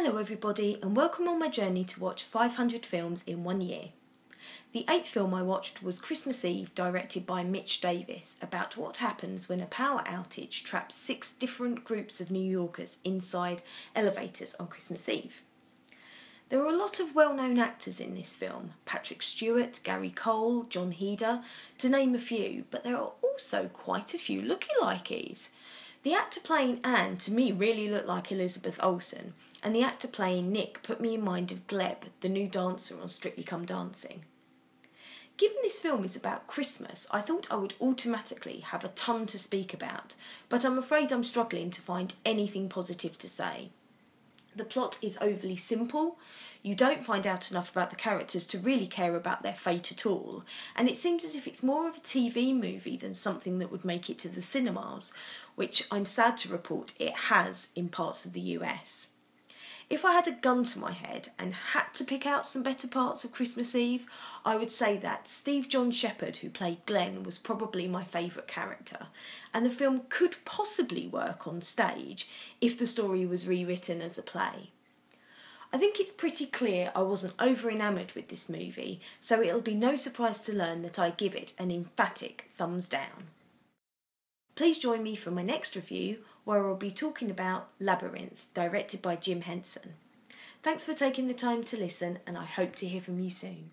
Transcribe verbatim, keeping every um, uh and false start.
Hello everybody and welcome on my journey to watch five hundred films in one year. The eighth film I watched was Christmas Eve, directed by Mitch Davis, about what happens when a power outage traps six different groups of New Yorkers inside elevators on Christmas Eve. There are a lot of well-known actors in this film, Patrick Stewart, Gary Cole, John Heder, to name a few, but there are also quite a few lookalikes. The actor playing Anne, to me, really looked like Elizabeth Olsen, and the actor playing Nick put me in mind of Gleb, the new dancer on Strictly Come Dancing. Given this film is about Christmas, I thought I would automatically have a ton to speak about, but I'm afraid I'm struggling to find anything positive to say. The plot is overly simple, you don't find out enough about the characters to really care about their fate at all, and it seems as if it's more of a T V movie than something that would make it to the cinemas, which I'm sad to report it has in parts of the U S. If I had a gun to my head and had to pick out some better parts of Christmas Eve, I would say that Steve John Shepherd, who played Glenn, was probably my favourite character, and the film could possibly work on stage if the story was rewritten as a play. I think it's pretty clear I wasn't over-enamoured with this movie, so it'll be no surprise to learn that I give it an emphatic thumbs down. Please join me for my next review, where I'll be talking about Labyrinth, directed by Jim Henson. Thanks for taking the time to listen, and I hope to hear from you soon.